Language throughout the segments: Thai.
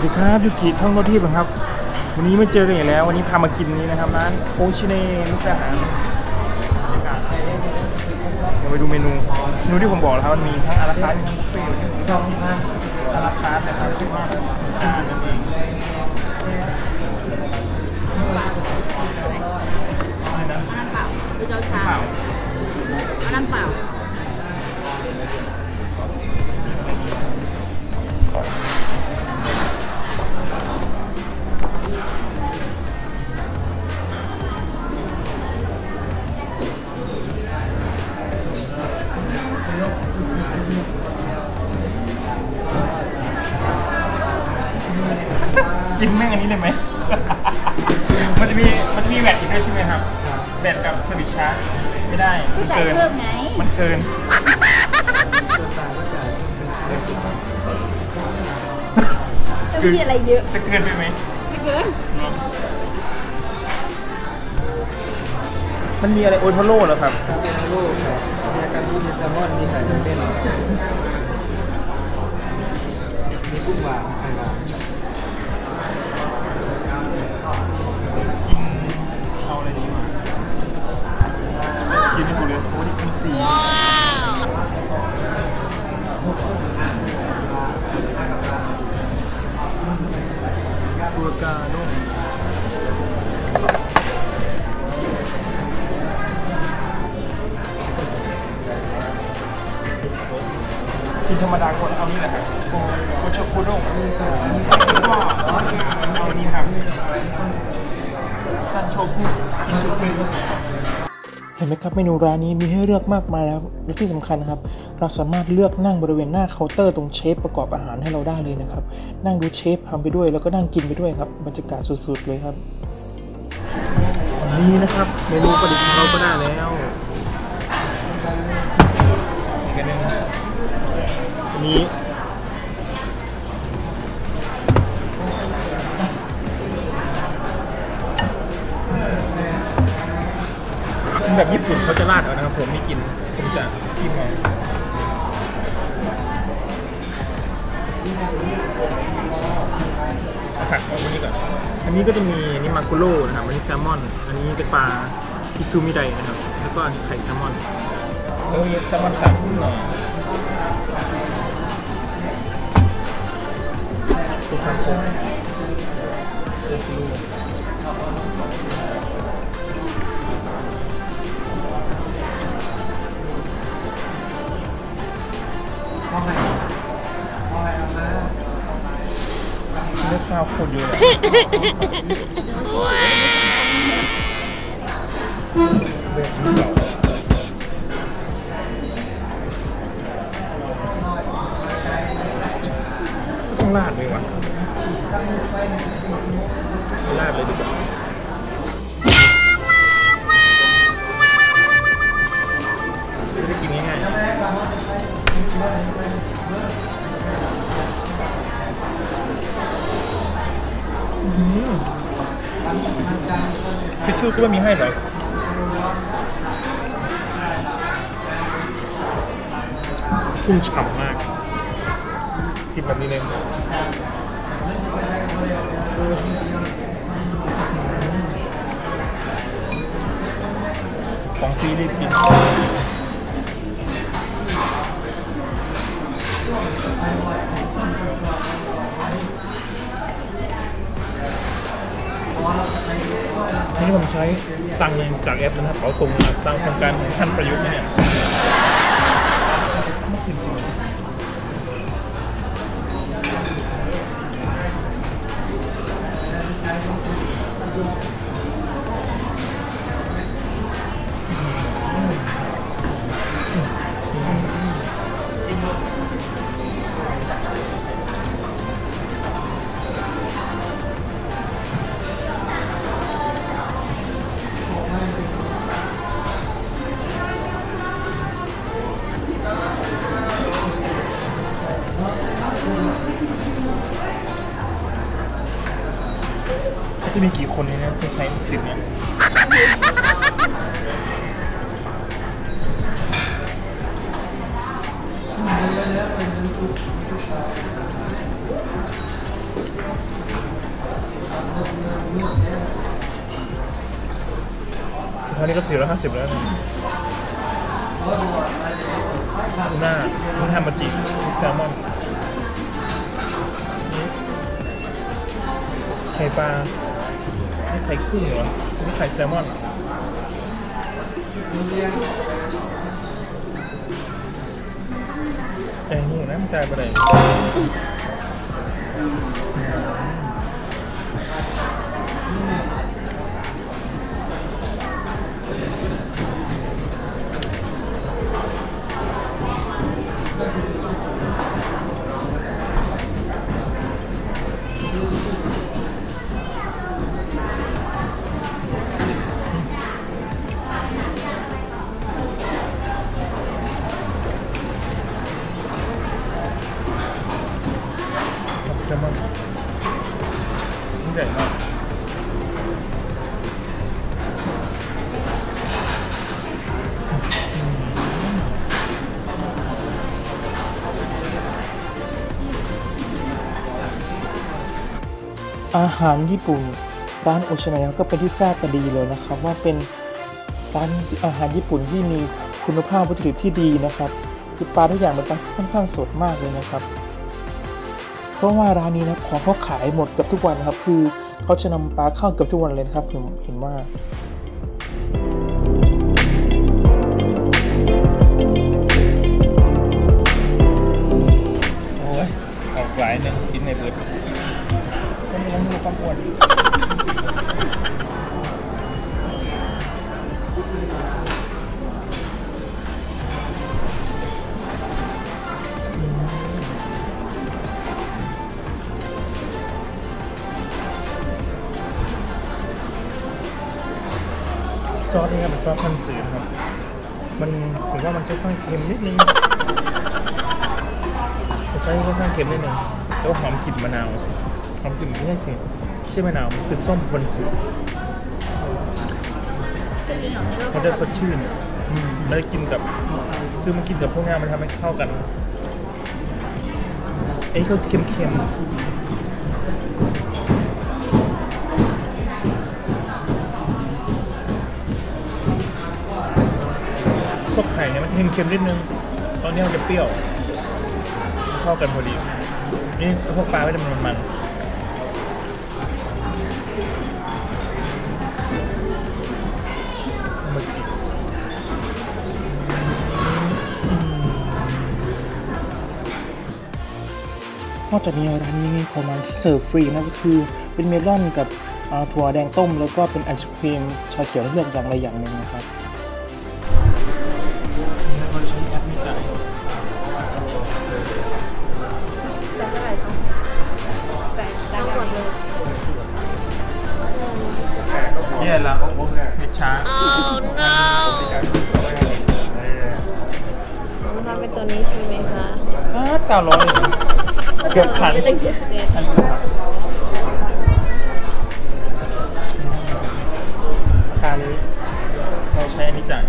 วัสดีครับยูกิท่องเที่ยวนะครับวันนี้ไม่เจอกันอีกแล้ววันนี้พามากินนี้นะครับร้านโอชิเน่มุกดาหารเดี๋ยวไปดูเมนูที่ผมบอกแล้วครับมันมีทั้งอาราคาร์ทมีทั้งบุฟเฟ่ต์ชอบที่มากอาราคาร์ทนะครับที่ว่าจานนั่นเองอะไรนะน้ำเปล่าคือเจ้าชาเอาน้ำเปล่ากินแม่งอันนี้เลยไหม มันจะมีแบตอีกด้วยใช่ไหมครับแบตกับสวิตช์ชาร์จไม่ได้มันเกินคืออะไรเยอะจะเกินไปไหมไม่เกินมันมีอะไรโอทาโร่เหรอครับโอทาโร่ครับมีกะทิมีแซลมอนมีไข่เต้นมีกุ้งหวานไข่หวานกินธรรมดาคนเอานี่แหละครับโคชคุโร่ก็เอานี่ครับซันโชคุอิซุเกะเห็นไหมครับเมนูร้านนี้มีให้เลือกมากมายแล้วและที่สำคัญนะครับเราสามารถเลือกนั่งบริเวณหน้าเคาน์เตอร์ตรงเชฟประกอบอาหารให้เราได้เลยนะครับนั่งดูเชฟทำไปด้วยแล้วก็นั่งกินไปด้วยครับบรรยากาศสุดๆเลยครับนี่นะครับเมนูประดิษฐ์ของเราก็ได้แล้วอีกอันนึงนี้แบบญี่ปุ่นเขาจะราดเอานะครับผมไม่กินผมจะกินเอาผักเอาอันนี้ก่อนอันนี้ก็จะมีนี่มาคุโร่นะครับอันนี้แซลมอนอันนี้เป็นปลาอิซูมิไดนะครับแล้วก็อันนี้ไข่แซลมอนแล้วมีแซลมอนสับหน่อยเป็นคางคกเลือกข้าวคนเยอะเลยลาดเลยวะลาดเลยดีกว่าจะได้กินง่ายๆพิซซูก็ไม่มีให้หรอชุ่มฉ่ำมากกินแบบนี้เลยของฟรีรีบกินนี่ผมใช้ตังค์จากแอปนะครับเขาตรงนะตังค์ทำการขั้นประยุกต์เนี่ยที่มีกี่คนเลยนะที่ใช้สิบเนี่ย อันนี้ก็450แล้วนะหน้ามันทำมาจีแซลมอนไข่ปลาไข่กุ้งเหรอนี่ไข่แซลมอนใจหนูนะมันใจไปไหนอาหารญี่ปุ่นร้านโอชานายะก็เป็นที่ทราบกันดีเลยนะครับว่าเป็นร้านอาหารญี่ปุ่นที่มีคุณภาพวัตถุดิบที่ดีนะครับคือปลาทุกอย่างมันค่อนข้างสดมากเลยนะครับเพราะว่าร้านนี้นะของเขาขายหมดเกือบทุกวันนะครับคือเขาจะนำปลาเข้าเกือบทุกวันเลยนะครับผมเห็นว่าโอ้ยออกหลายเนี่ยกินในเบิร์ดก็มีน้ำมือความอ้วนซอสนี่ครับเป็นซอสคันสือครับมันผมว่ามันค่อนข้างเค็มนิดนึงใช่ค่อนข้างเค็มนิดนึงแล้วหอมกลิ่นมะนาวหอมกลิ่นไม่ใช่สิไม่ใช่มะนาวมันคือส้มคันสือมันจะสดชื่นแล้วกินกับคือมันกินกับพวกนี้มันทำให้เข้ากันไอ้ก็เค็มๆพวกไข่เนี่ยมันจะเค็มๆนิดนึงตอนนี้มันจะเปรี้ยวเข้ากันพอดีนี่พวกปลาไม่ได้มันมาจินอกจากนี้ร้านนี้มีของมันที่เสิร์ฟฟรีนะก็คือเป็นเมลอนกับถั่วแดงต้มแล้วก็เป็นไอศครีมชาเขียวเลือกอย่างไรอย่างหนึ่งนะครับเนี่ยละมิดช้าโอ้ no มาเป็นตัวนี้ใช่ไหมคะ900เกือบพันราคานี้เราใช้อันนี้จ่าย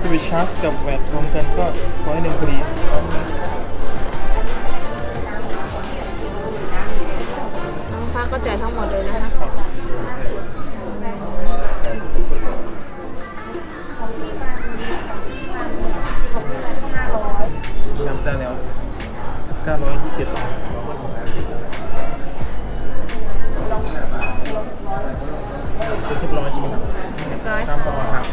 สวิชชาร์จกับแวตรวมกันก็101พอดีก็จ่ายทั้งหมดเลยนะคะจำได้แล้ว927เรียบร้อยใช่ไหมครับเรียบร้อยครับ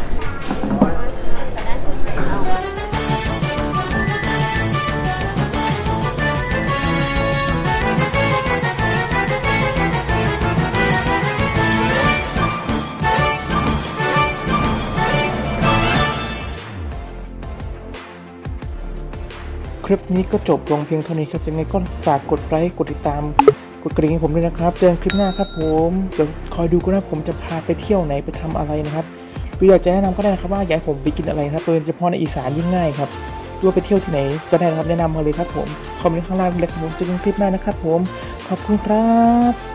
คลิปนี้ก็จบลงเพียงเท่านี้ครับยังไงก็ฝากกดไลค์กดติดตามกดกระดิ่งให้ผมด้วยนะครับเจอกันคลิปหน้าครับผมเดี๋ยวคอยดูกันนะผมจะพาไปเที่ยวไหนไปทำอะไรนะครับวิดีโอจะแนะนำก็ได้นะครับว่าอยากให้ผมไปกินอะไรนะครับโดยเฉพาะในอีสานยิ่งง่ายครับด้วยไปเที่ยวที่ไหนก็ได้นะครับแนะนำมาเลยครับผมคอมเมนต์ข้างล่างเล็กผมเจอกันคลิปหน้านะครับผมขอบคุณครับ